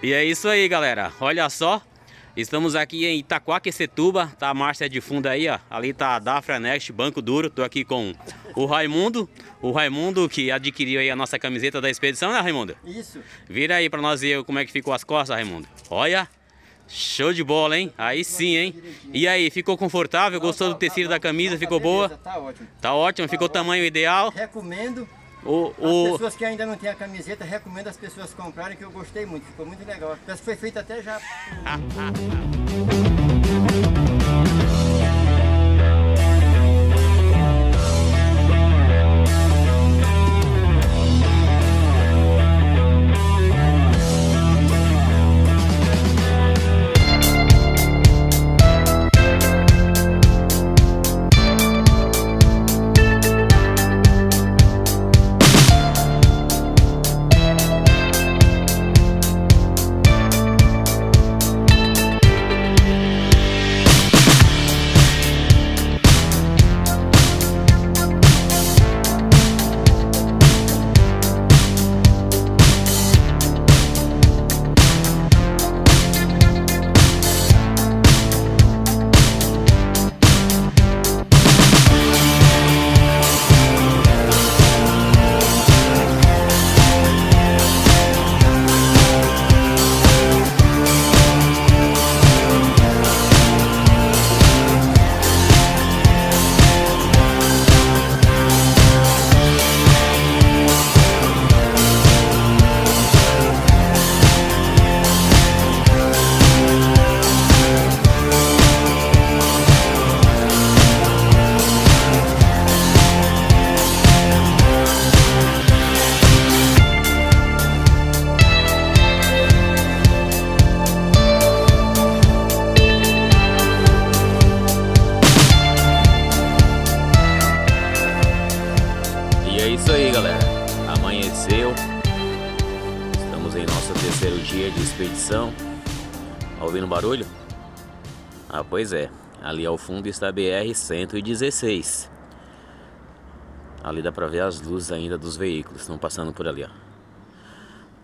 E é isso aí, galera. Olha só, estamos aqui em Itaquaquecetuba. Tá a Márcia de fundo aí, ó. Ali tá a Dafra Next, banco duro. Tô aqui com o Raimundo. O Raimundo que adquiriu aí a nossa camiseta da expedição, né, Raimundo? Isso. Vira aí pra nós ver como é que ficou as costas, Raimundo. Olha, show de bola, hein? Aí sim, hein? E aí, ficou confortável? Gostou do tecido da camisa? Ficou boa? Tá ótimo. Tá ótimo, ficou o tamanho ideal. Recomendo. As pessoas que ainda não têm a camiseta, recomendo as pessoas comprarem, que eu gostei muito, ficou muito legal. Parece que foi feito até já. Barulho? Ah, pois é. Ali ao fundo está a BR-116. Ali dá pra ver as luzes ainda dos veículos. Estão passando por ali, ó.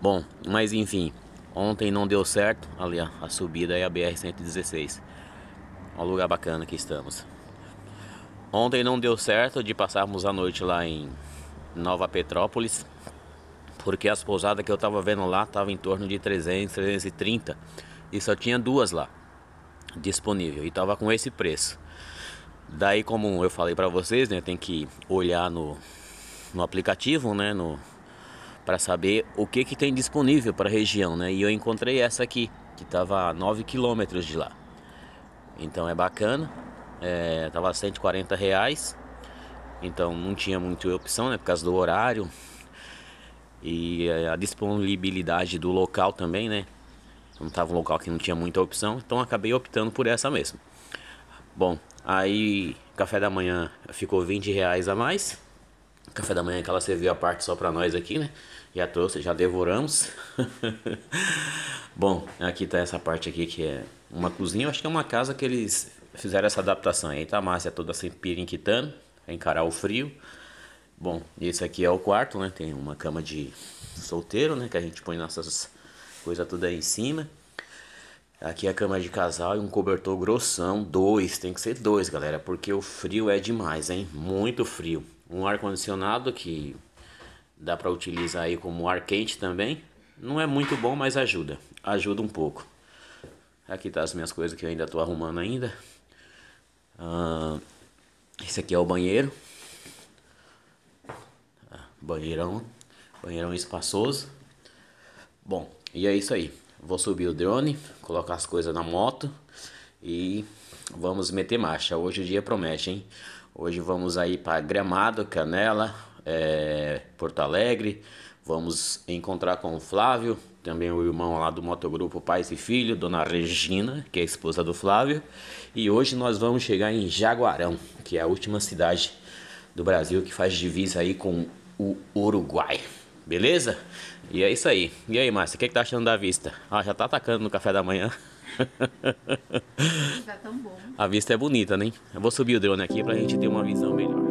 Bom, mas enfim. Ontem não deu certo. Ali, ó, a subida é a BR-116. Um lugar bacana que estamos. Ontem não deu certo de passarmos a noite lá em Nova Petrópolis, porque as pousadas que eu tava vendo lá tava em torno de 300, 330. E só tinha duas lá disponível e tava com esse preço. Daí, como eu falei para vocês, né, tem que olhar no aplicativo, né, para saber o que tem disponível para a região, né? E eu encontrei essa aqui, que tava a 9 km de lá. Então é bacana, tava a R$140. Então não tinha muita opção, né, por causa do horário e a disponibilidade do local também, né? Não estava um local que não tinha muita opção, então acabei optando por essa mesmo. Bom, aí café da manhã ficou R$20 a mais. Café da manhã que ela serviu a parte só para nós aqui, né? Já trouxe, já devoramos. Bom, aqui tá essa parte aqui que é uma cozinha. Eu acho que é uma casa que eles fizeram essa adaptação aí, tá? A Márcia toda sem pirinquitando, pra encarar o frio. Bom, esse aqui é o quarto, né? Tem uma cama de solteiro, né? Que a gente põe nossas coisa toda aí em cima. Aqui a cama de casal e um cobertor grossão. Dois, tem que ser dois, galera, porque o frio é demais, hein? Muito frio. Um ar-condicionado que dá pra utilizar aí como ar quente também. Não é muito bom, mas ajuda. Ajuda um pouco. Aqui tá as minhas coisas que eu ainda tô arrumando ainda. Esse aqui é o banheiro. Banheirão. Banheirão espaçoso. Bom, e é isso aí. Vou subir o drone, colocar as coisas na moto e vamos meter marcha. Hoje o dia promete, hein? Hoje vamos aí para Gramado, Canela, Porto Alegre. Vamos encontrar com o Flávio, também o irmão lá do motogrupo Pais e Filho, Dona Regina, que é a esposa do Flávio. E hoje nós vamos chegar em Jaguarão, que é a última cidade do Brasil que faz divisa aí com o Uruguai. Beleza? E é isso aí. E aí, Márcia, o que tá achando da vista? Ah, já tá atacando no café da manhã. Tá tão bom. A vista é bonita, né? Eu vou subir o drone aqui pra gente ter uma visão melhor.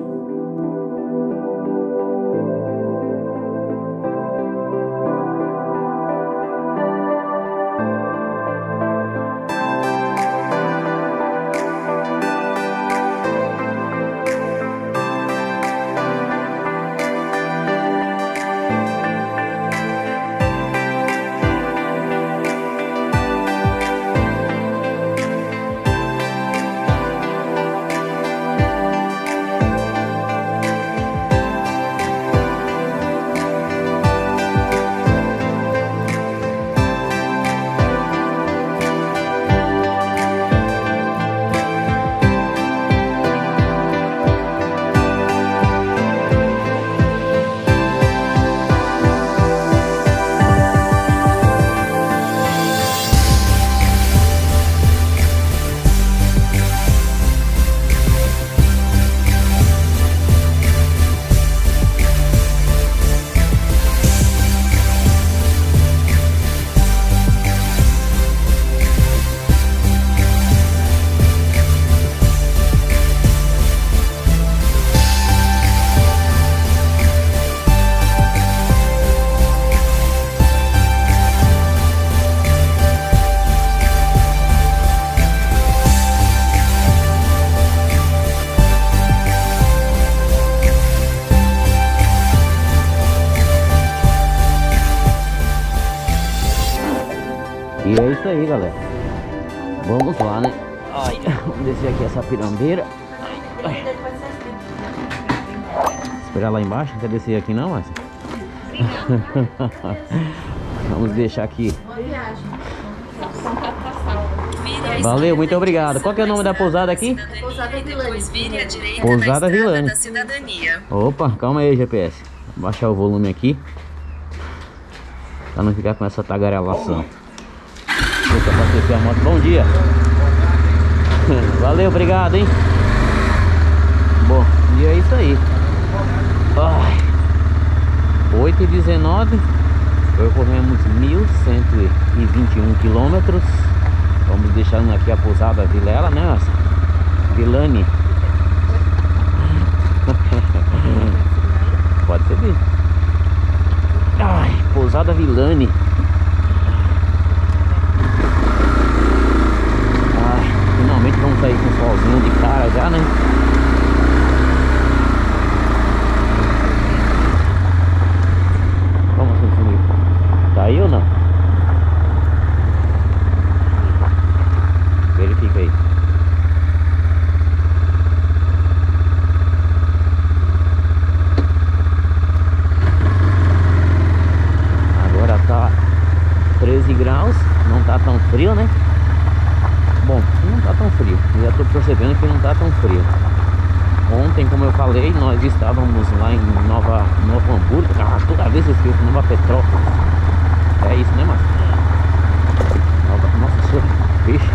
E é isso aí, galera. Vamos lá, né? Ai, vamos descer aqui essa pirambeira. Ai. Esperar lá embaixo, não quer descer aqui não, Márcia? Vamos deixar aqui. Valeu, muito obrigado. Qual que é o nome da pousada aqui? Pousada Vilane. Opa, calma aí, GPS. Vou baixar o volume aqui, pra não ficar com essa tagarelação. Deixa eu abastecer a moto. Bom dia. Valeu, obrigado, hein? Bom, e é isso aí. 8h19, percorremos 1.121 quilômetros. Vamos deixando aqui a pousada Vilela, né, nossa? Vilane. Pode subir. Ai, pousada Vilane. Ai, finalmente vamos sair com o solzinho de cara já, né? Vamos consumir. Tá aí ou não? Verifica aí. Agora tá 13 graus, não tá tão frio, né? Bom, não tá tão frio. Eu já tô percebendo que não tá tão frio. Ontem, como eu falei, nós estávamos lá em Novo Hamburgo. Ah, toda vez eu fico Nova Petrópolis. É isso, né, Márcio? Nossa senhora, peixe.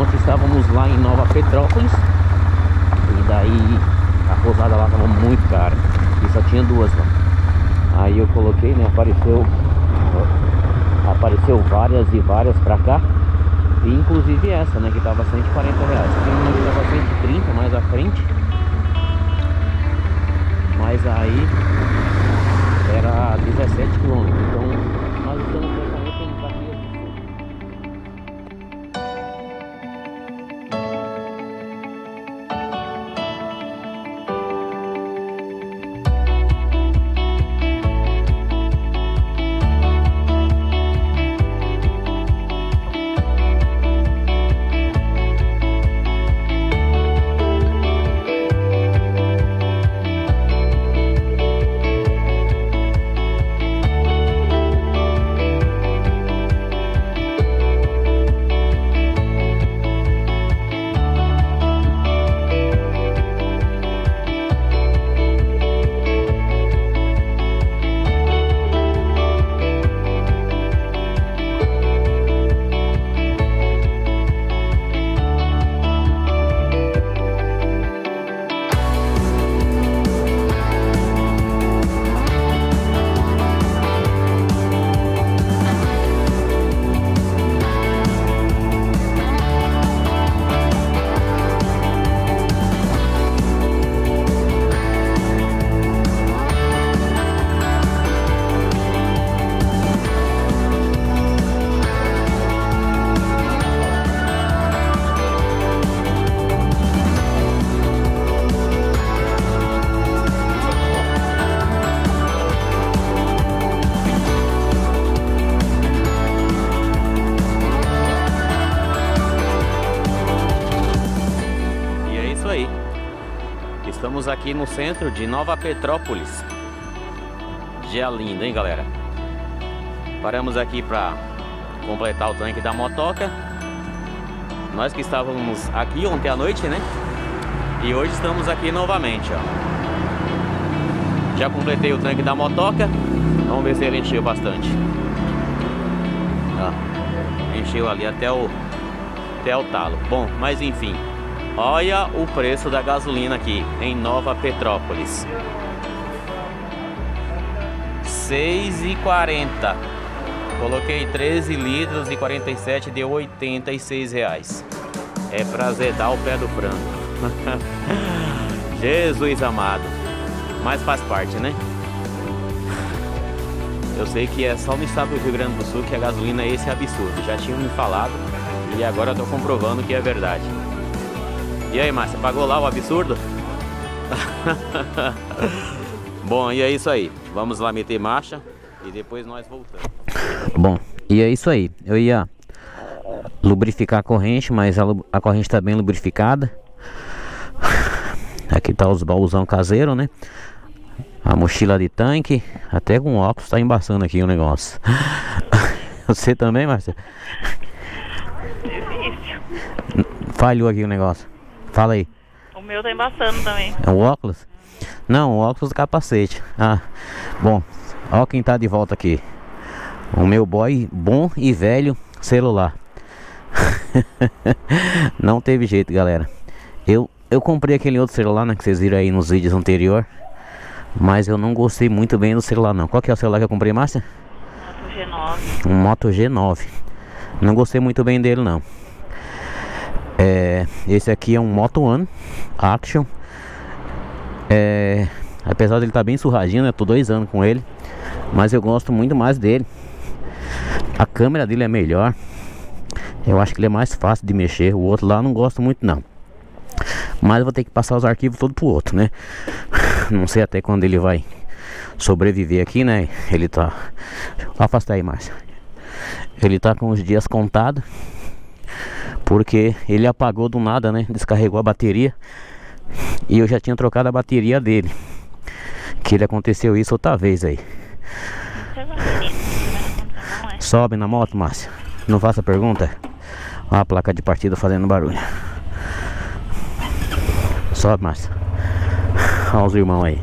Ontem estávamos lá em Nova Petrópolis e daí a pousada lá estava muito cara e só tinha duas lá. Aí eu coloquei, né, apareceu várias pra cá, e inclusive essa, né, que estava R$140. Tem uma que estava 130 mais à frente, mas aí era 17 km, então nós estamos aqui no centro de Nova Petrópolis. Dia lindo, hein, galera? Paramos aqui para completar o tanque da motoca. Nós que estávamos aqui ontem à noite, né? E hoje estamos aqui novamente, ó. Já completei o tanque da motoca. Vamos ver se ele encheu bastante. Ó, encheu ali até o talo. Bom, mas enfim. Olha o preço da gasolina aqui em Nova Petrópolis. R$6,40. Coloquei 13 litros e 47, deu R$86. É pra zedar o pé do frango. Jesus amado. Mas faz parte, né? Eu sei que é só no estado do Rio Grande do Sul que a gasolina é esse absurdo. Já tinham me falado e agora eu tô comprovando que é verdade. E aí, Márcia, pagou lá o absurdo? Bom, e é isso aí. Vamos lá meter marcha. e depois nós voltamos. Bom, e é isso aí. Eu ia lubrificar a corrente, mas a corrente está bem lubrificada. Aqui tá os baúzão caseiro, né? A mochila de tanque, até com óculos tá embaçando aqui o negócio. Você também, Márcia? Difícil. Falhou aqui o negócio. Fala aí. O meu tá embaçando também. É o óculos? Não, o óculos do capacete. Ah, bom. Ó quem tá de volta aqui. O meu boy bom e velho celular. Não teve jeito, galera. Eu comprei aquele outro celular, né, que vocês viram aí nos vídeos anterior, mas eu não gostei muito bem do celular não. Qual que é o celular que eu comprei, Márcia? Moto G9. Um Moto G9. Não gostei muito bem dele não. Esse aqui é um Moto One Action. Apesar dele estar bem surradinho, né? Eu tô 2 anos com ele, mas eu gosto muito mais dele. A câmera dele é melhor. Eu acho que ele é mais fácil de mexer. O outro lá eu não gosto muito não. Mas eu vou ter que passar os arquivos todos pro outro, né? Não sei até quando ele vai sobreviver aqui, né? Ele tá... Afasta aí, Márcia. Ele tá com os dias contados, porque ele apagou do nada, né? Descarregou a bateria. E eu já tinha trocado a bateria dele. Que ele aconteceu isso outra vez aí. Sobe na moto, Márcia. Não faça pergunta. Olha a placa de partida fazendo barulho. Sobe, Márcia. Olha os irmãos aí.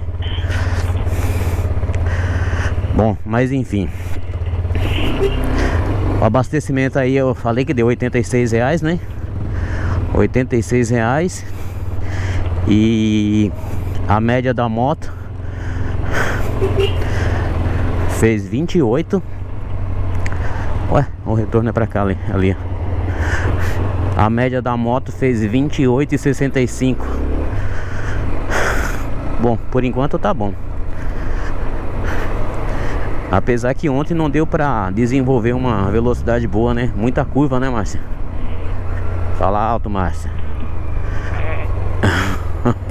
Bom, mas enfim. O abastecimento aí eu falei que deu R$86, né? R$86. E a média da moto fez 28. Ué, o retorno é pra cá ali. A média da moto fez 28,65. Bom, por enquanto tá bom. Apesar que ontem não deu pra desenvolver uma velocidade boa, né? Muita curva, né, Márcia? Fala alto, Márcia.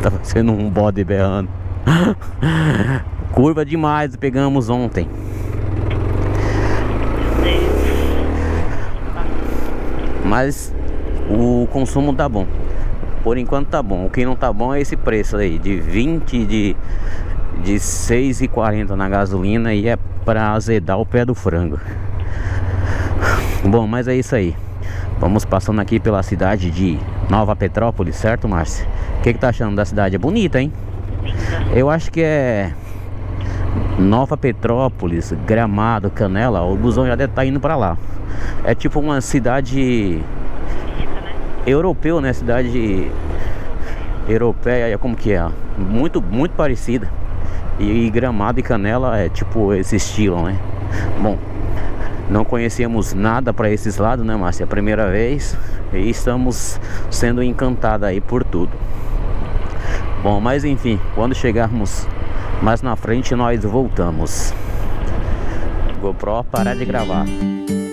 Tá sendo um bode berrando. Curva demais pegamos ontem. Mas o consumo tá bom. Por enquanto tá bom. O que não tá bom é esse preço aí de 20, de 6,40 na gasolina, e é pra azedar o pé do frango. Bom, mas é isso aí. Vamos passando aqui pela cidade de Nova Petrópolis, certo, Márcia? O que tá achando da cidade? É bonita, hein? Eu acho que é Nova Petrópolis, Gramado, Canela. O busão já deve tá indo pra lá. É tipo uma cidade... europeu, né? Cidade europeia, como que é? Muito, muito parecida. E Gramado e Canela é tipo esse estilo, né? Bom, não conhecemos nada para esses lados, né, Márcia? É a primeira vez e estamos sendo encantados aí por tudo. Bom, mas enfim, quando chegarmos mais na frente nós voltamos. GoPro, parar de gravar.